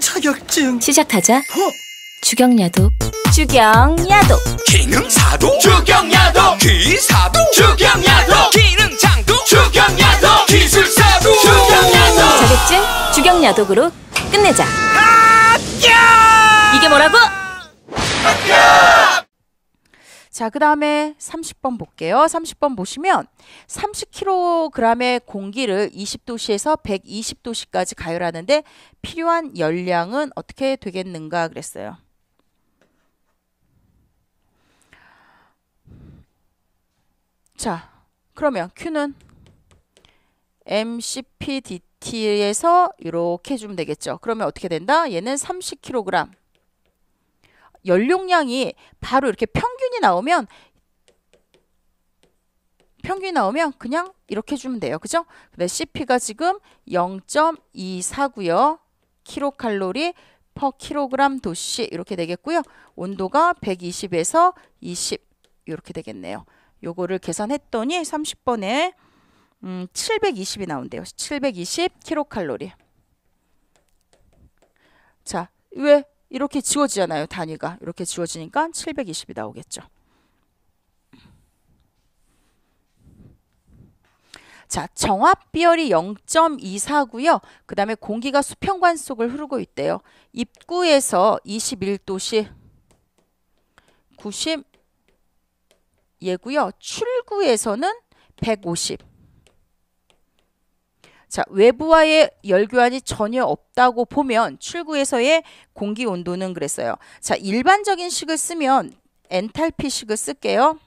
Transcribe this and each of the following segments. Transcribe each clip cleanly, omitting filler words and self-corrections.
자격증 시작하자. 주경야독. 주경야독. 기능사독. 주경야독. 기사독. 주경야독. 기능장독. 주경야독. 기술사독. 주경야독. 자격증 주경야독으로 끝내자. 이게 뭐라고? 자, 그 다음에 30번 볼게요. 30번 보시면 30kg의 공기를 20도씨에서 120도씨까지 가열하는데 필요한 열량은 어떻게 되겠는가 그랬어요. 자, 그러면 Q는 MCPDT에서 이렇게 해주면 되겠죠. 그러면 어떻게 된다? 얘는 30kg. 연용량이 바로 이렇게 평균이 나오면 그냥 이렇게 해주면 돼요. 그죠? 근데 CP가 지금 0.24고요. 킬로칼로리 퍼 킬로그램 도씨 이렇게 되겠고요. 온도가 120에서 20 이렇게 되겠네요. 요거를 계산했더니 30번에 720이 나온대요. 720 킬로칼로리. 자, 왜? 이렇게 지워지잖아요. 단위가 이렇게 지워지니까 720이 나오겠죠. 자, 정압 비열이 0.24고요. 그 다음에 공기가 수평관 속을 흐르고 있대요. 입구에서 21도씨 90 예고요. 출구에서는 150. 자, 외부와의 열교환이 전혀 없다고 보면 출구에서의 공기 온도는 그랬어요. 자, 일반적인 식을 쓰면 엔탈피 식을 쓸게요.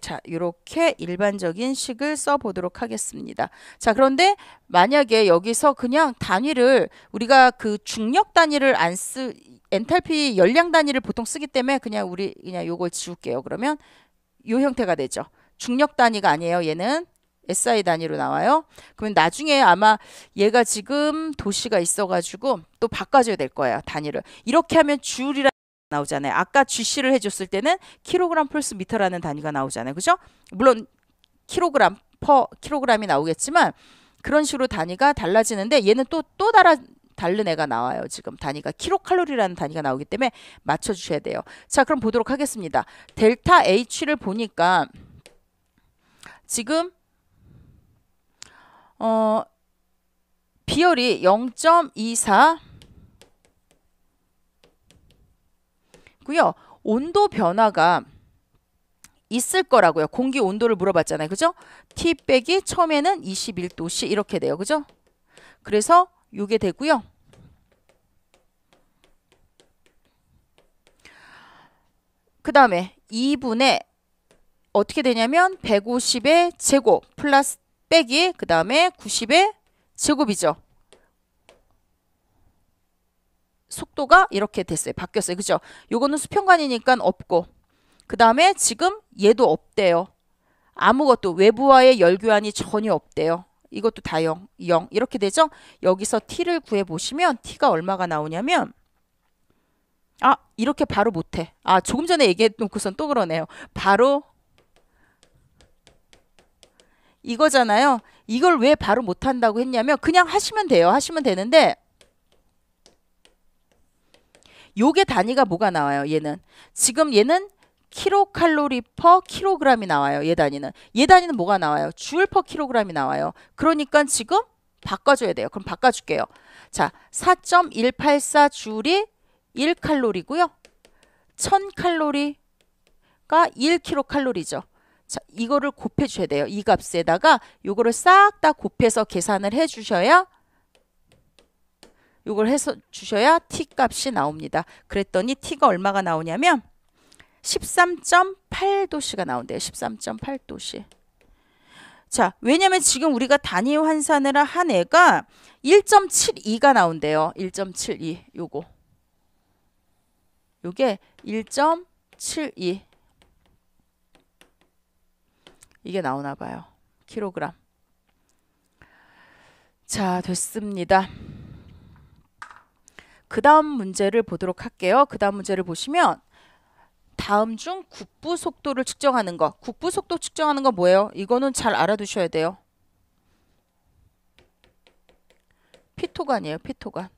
자, 이렇게 일반적인 식을 써보도록 하겠습니다. 자, 그런데 만약에 여기서 그냥 단위를 우리가 그 중력 단위를 안 쓰, 엔탈피 열량 단위를 보통 쓰기 때문에 그냥 우리 그냥 요걸 지울게요. 그러면 요 형태가 되죠. 중력 단위가 아니에요. 얘는 SI 단위로 나와요. 그러면 나중에 아마 얘가 지금 도시가 있어가지고 또 바꿔줘야 될 거예요. 단위를. 이렇게 하면 줄이라 나오잖아요. 아까 GC를 해줬을 때는 킬로그램 플러스 미터라는 단위가 나오잖아요. 그죠? 물론 킬로그램 퍼 킬로그램이 나오겠지만 그런 식으로 단위가 달라지는데 얘는 또 다른 애가 나와요. 지금 단위가 킬로칼로리라는 단위가 나오기 때문에 맞춰주셔야 돼요. 자, 그럼 보도록 하겠습니다. 델타 H를 보니까 지금 비열이 0.24 고요. 온도 변화가 있을 거라고요. 공기 온도를 물어봤잖아요. 그죠? T 빼기 처음에는 21도씨 이렇게 돼요. 그죠? 그래서 요게 되고요. 그 다음에 2분의 어떻게 되냐면 150의 제곱 플러스 빼기 그 다음에 90의 제곱이죠. 속도가 이렇게 됐어요. 바뀌었어요. 그죠? 요거는 수평관이니까 없고 그 다음에 지금 얘도 없대요. 아무것도 외부와의 열교환이 전혀 없대요. 이것도 다 0 이렇게 되죠? 여기서 T를 구해보시면 T가 얼마가 나오냐면 아 이렇게 바로 못해. 아 조금 전에 얘기해놓고선 또 그러네요. 바로 이거잖아요. 이걸 왜 바로 못한다고 했냐면 그냥 하시면 돼요. 하시면 되는데 요게 단위가 뭐가 나와요? 얘는 지금 얘는 킬로칼로리 퍼 킬로그램이 나와요. 얘 단위는. 얘 단위는 뭐가 나와요? 줄 퍼 킬로그램이 나와요. 그러니까 지금 바꿔줘야 돼요. 그럼 바꿔줄게요. 자, 4.184 줄이 1칼로리고요. 1000칼로리가 1킬로칼로리죠. 자, 이거를 곱해줘야 돼요. 이 값에다가 요거를 싹 다 곱해서 계산을 해주셔야 요걸 해서 주셔야 T값이 나옵니다. 그랬더니 T가 얼마가 나오냐면 13.8도씨가 나온대요. 13.8도씨. 자, 왜냐면 지금 우리가 단위 환산을 한 애가 1.72가 나온대요. 1.72 요거. 요게 1.72 이게 나오나 봐요. 킬로그램. 자, 됐습니다. 그 다음 문제를 보도록 할게요. 그 다음 문제를 보시면 다음 중 국부 속도를 측정하는 거. 국부 속도 측정하는 거 뭐예요? 이거는 잘 알아두셔야 돼요. 피토관이에요. 피토관.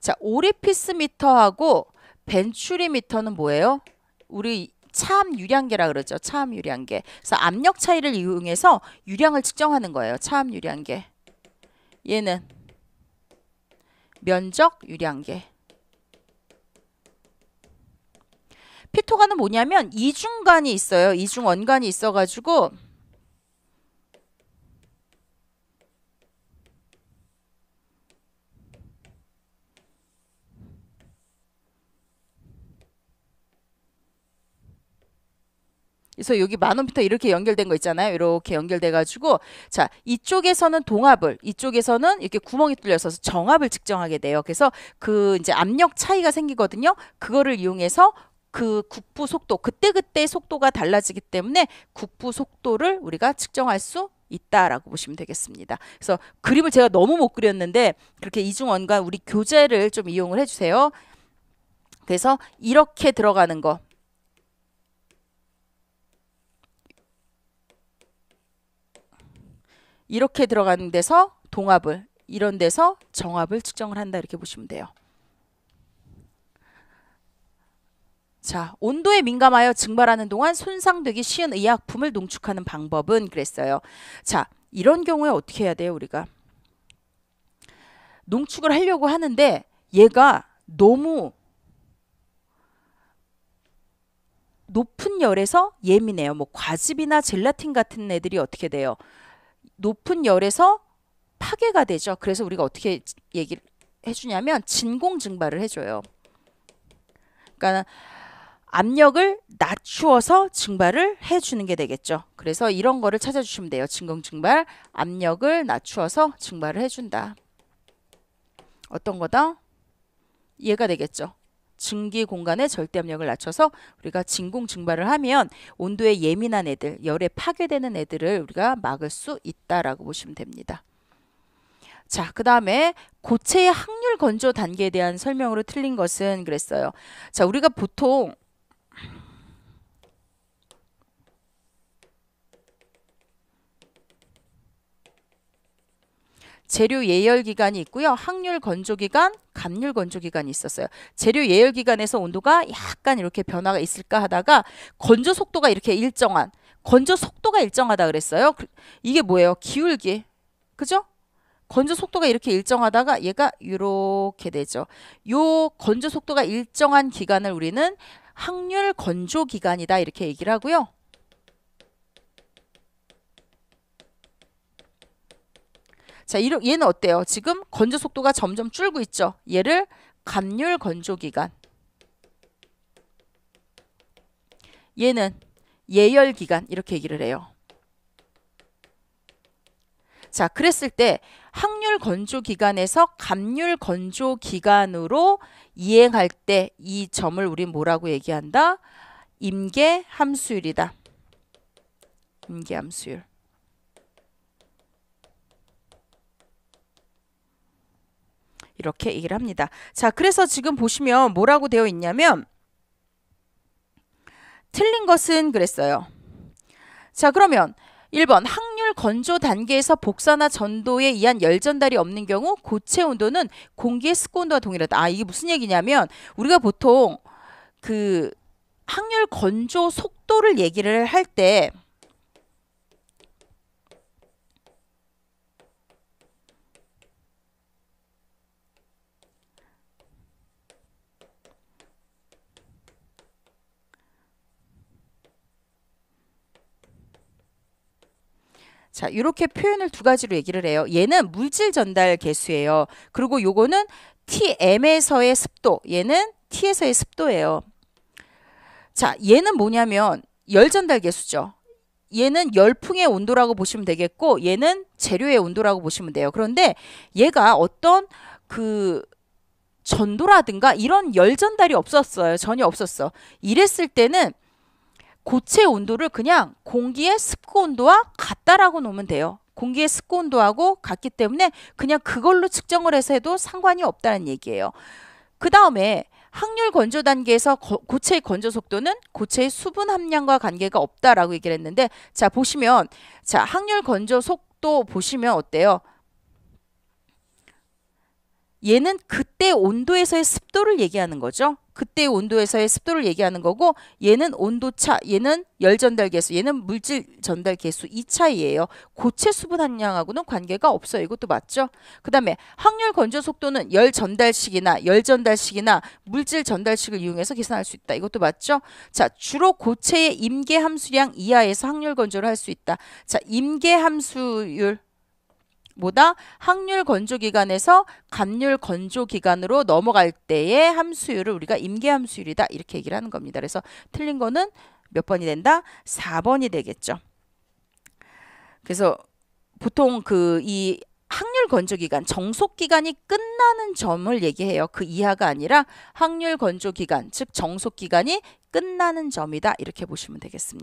자, 오리피스미터하고 벤추리미터는 뭐예요? 우리 차압 유량계라 그러죠. 차압 유량계. 그래서 압력 차이를 이용해서 유량을 측정하는 거예요. 차압 유량계. 얘는 면적 유량계. 피토관은 뭐냐면 이중관이 있어요. 이중원관이 있어가지고 그래서 여기 마노미터 이렇게 연결된 거 있잖아요. 이렇게 연결돼가지고 자 이쪽에서는 동압을, 이쪽에서는 이렇게 구멍이 뚫려서 정압을 측정하게 돼요. 그래서 그 이제 압력 차이가 생기거든요. 그거를 이용해서 그 국부 속도, 그때그때 속도가 달라지기 때문에 국부 속도를 우리가 측정할 수 있다라고 보시면 되겠습니다. 그래서 그림을 제가 너무 못 그렸는데 그렇게 이중원과 우리 교재를 좀 이용을 해주세요. 그래서 이렇게 들어가는 거. 이렇게 들어가는 데서 동압을, 이런 데서 정압을 측정을 한다 이렇게 보시면 돼요. 자, 온도에 민감하여 증발하는 동안 손상되기 쉬운 의약품을 농축하는 방법은 그랬어요. 자, 이런 경우에 어떻게 해야 돼요? 우리가 농축을 하려고 하는데 얘가 너무 높은 열에서 예민해요. 뭐 과즙이나 젤라틴 같은 애들이 어떻게 돼요? 높은 열에서 파괴가 되죠. 그래서 우리가 어떻게 얘기를 해주냐면 진공 증발을 해줘요. 그러니까 압력을 낮추어서 증발을 해주는 게 되겠죠. 그래서 이런 거를 찾아주시면 돼요. 진공 증발, 압력을 낮추어서 증발을 해준다. 어떤 거다? 얘가 되겠죠. 증기 공간의 절대 압력을 낮춰서 우리가 진공 증발을 하면 온도에 예민한 애들, 열에 파괴되는 애들을 우리가 막을 수 있다라고 보시면 됩니다. 자, 그 다음에 고체의 항률 건조 단계에 대한 설명으로 틀린 것은 그랬어요. 자, 우리가 보통 재료 예열 기간이 있고요. 항률 건조 기간, 감률 건조 기간이 있었어요. 재료 예열 기간에서 온도가 약간 이렇게 변화가 있을까 하다가 건조 속도가 이렇게 일정한, 건조 속도가 일정하다 그랬어요. 이게 뭐예요? 기울기. 그죠? 건조 속도가 이렇게 일정하다가 얘가 이렇게 되죠. 요 건조 속도가 일정한 기간을 우리는 항률 건조 기간이다 이렇게 얘기를 하고요. 자, 얘는 어때요? 지금 건조 속도가 점점 줄고 있죠. 얘를 감률 건조 기간. 얘는 예열 기간 이렇게 얘기를 해요. 자, 그랬을 때 항률 건조 기간에서 감률 건조 기간으로 이행할 때 이 점을 우린 뭐라고 얘기한다? 임계함수율이다. 임계함수율. 이렇게 얘기를 합니다. 자, 그래서 지금 보시면 뭐라고 되어 있냐면 틀린 것은 그랬어요. 자, 그러면 1번 항률 건조 단계에서 복사나 전도에 의한 열 전달이 없는 경우 고체 온도는 공기의 습고 온도와 동일하다. 아, 이게 무슨 얘기냐면 우리가 보통 그 항률 건조 속도를 얘기를 할 때 자, 이렇게 표현을 두 가지로 얘기를 해요. 얘는 물질 전달 계수예요. 그리고 요거는 Tm에서의 습도, 얘는 T에서의 습도예요. 자, 얘는 뭐냐면 열 전달 계수죠. 얘는 열풍의 온도라고 보시면 되겠고 얘는 재료의 온도라고 보시면 돼요. 그런데 얘가 어떤 그 전도라든가 이런 열 전달이 없었어요. 전혀 없었어. 이랬을 때는 고체 온도를 그냥 공기의 습고 온도와 같다라고 놓으면 돼요. 공기의 습고 온도하고 같기 때문에 그냥 그걸로 측정을 해서 해도 상관이 없다는 얘기예요. 그 다음에 항률 건조 단계에서 고체의 건조 속도는 고체의 수분 함량과 관계가 없다라고 얘기를 했는데, 자 보시면, 자 항률 건조 속도 보시면 어때요? 얘는 그때 온도에서의 습도를 얘기하는 거죠. 그때 온도에서의 습도를 얘기하는 거고, 얘는 온도차, 얘는 열전달 개수, 얘는 물질 전달 개수 이 차이예요. 고체 수분 함량하고는 관계가 없어요. 이것도 맞죠? 그 다음에 항률 건조 속도는 열전달식이나 열전달식이나 물질 전달식을 이용해서 계산할 수 있다. 이것도 맞죠? 자, 주로 고체의 임계함수량 이하에서 항률 건조를 할 수 있다. 자, 임계함수율 보다 항률 건조 기간에서 감률 건조 기간으로 넘어갈 때의 함수율을 우리가 임계함수율이다 이렇게 얘기를 하는 겁니다. 그래서 틀린 거는 몇 번이 된다? 4번이 되겠죠. 그래서 보통 그 이 항률 건조 기간, 정속 기간이 끝나는 점을 얘기해요. 그 이하가 아니라 항률 건조 기간, 즉 정속 기간이 끝나는 점이다 이렇게 보시면 되겠습니다.